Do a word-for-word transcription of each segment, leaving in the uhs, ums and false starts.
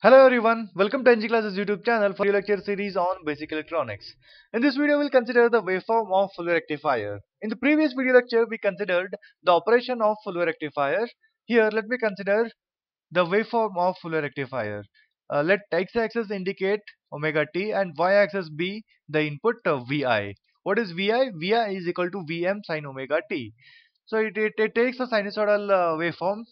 Hello everyone, welcome to N G Classes YouTube channel for your lecture series on basic electronics. In this video we will consider the waveform of Fourier rectifier. In the previous video lecture we considered the operation of Fourier rectifier. Here let me consider the waveform of Fourier rectifier. Uh, let x axis indicate omega t and y axis be the input of V I. What is V I? V I is equal to V M sine omega t. So it, it, it takes a sinusoidal uh, waveform.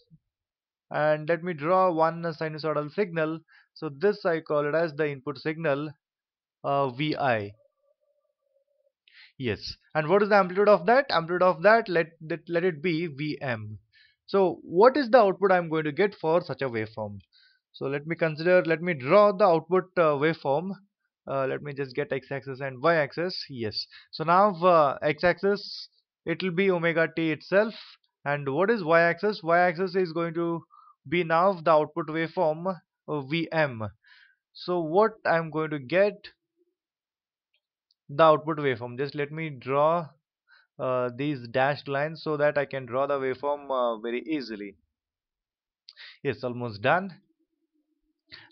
And let me draw one sinusoidal signal. So this I call it as the input signal uh, V I. Yes. And what is the amplitude of that? Amplitude of that let that, let it be V M. So what is the output I am going to get for such a waveform? So let me consider. Let me draw the output uh, waveform. Uh, let me just get x-axis and y-axis. Yes. So now uh, x-axis it will be omega t itself. And what is y-axis? Y-axis is going to be now the output waveform V M. So what I'm going to get the output waveform. Just let me draw uh, these dashed lines so that I can draw the waveform uh, very easily. Yes, almost done.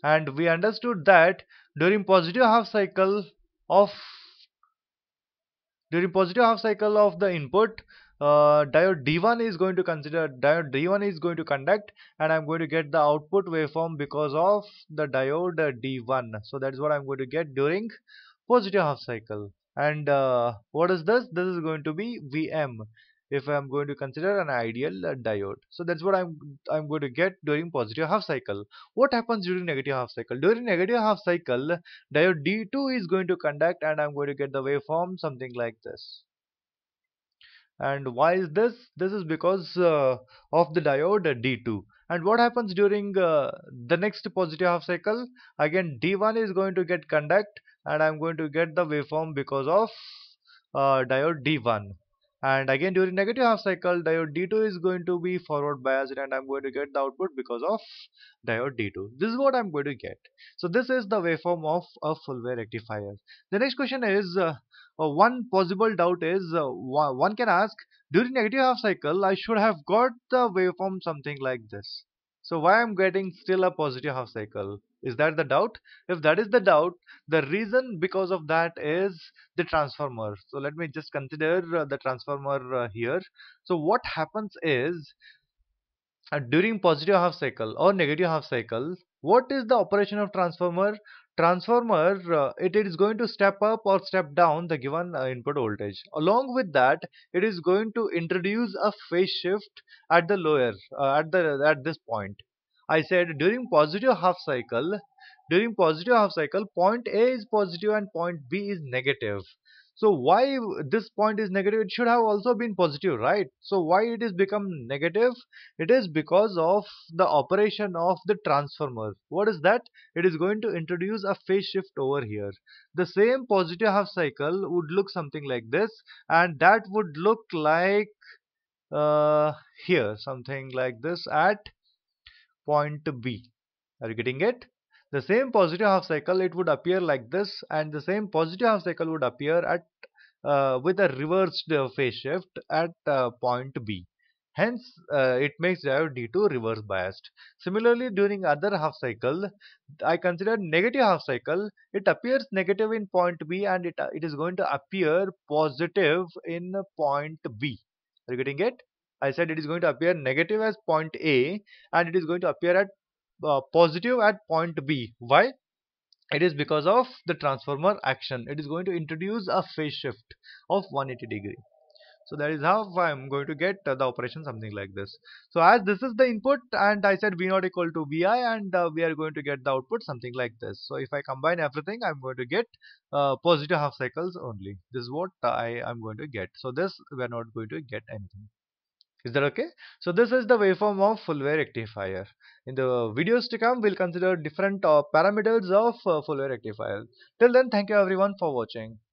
And we understood that during positive half cycle of during positive half cycle of the input, Uh, diode D one is going to consider diode D one is going to conduct, and I'm going to get the output waveform because of the diode D one. So that is what I'm going to get during positive half cycle. And uh, what is this? This is going to be V M if I'm going to consider an ideal uh, diode. So that's what I'm I'm going to get during positive half cycle. What happens during negative half cycle? During negative half cycle, diode D two is going to conduct, and I'm going to get the waveform something like this. And why is this? This is because uh, of the diode D two. And what happens during uh, the next positive half cycle? Again D one is going to get conduct, and I'm going to get the waveform because of uh, diode D one. And again during negative half cycle, diode D two is going to be forward biased, and I'm going to get the output because of diode D two. This is what I'm going to get. So this is the waveform of a Fourier rectifier. The next question is, uh, Uh, one possible doubt is uh, one can ask, during negative half cycle I should have got the waveform something like this. So why I'm getting still a positive half cycle? Is that the doubt? If that is the doubt, the reason because of that is the transformer. So let me just consider uh, the transformer uh, here. So what happens is, uh, during positive half cycle or negative half cycle, what is the operation of transformer? Transformer, uh, it is going to step up or step down the given uh, input voltage. Along with that, it is going to introduce a phase shift at the lower, uh, at the at this point. I said during positive half cycle, during positive half cycle, point A is positive and point B is negative. So why this point is negative? It should have also been positive, right? So why it is become negative? It is because of the operation of the transformer. What is that? It is going to introduce a phase shift over here. The same positive half cycle would look something like this, and that would look like uh, here, something like this at point B. Are you getting it? The same positive half cycle, it would appear like this, and the same positive half cycle would appear at uh, with a reversed uh, phase shift at uh, point B. Hence, uh, it makes diode D two reverse biased. Similarly, during other half cycle, I consider negative half cycle, it appears negative in point B, and it, uh, it is going to appear positive in point B. Are you getting it? I said it is going to appear negative as point A, and it is going to appear at Uh, positive at point B. Why? It is because of the transformer action. It is going to introduce a phase shift of one hundred eighty degree. So that is how I am going to get uh, the operation something like this. So as this is the input, and I said V zero equal to V I, and uh, we are going to get the output something like this. So if I combine everything, I am going to get uh, positive half cycles only. This is what I am going to get. So this we are not going to get anything. Is that okay? So this is the waveform of Fourier rectifier. In the videos to come, we'll consider different uh, parameters of uh, Fourier rectifier. Till then, thank you everyone for watching.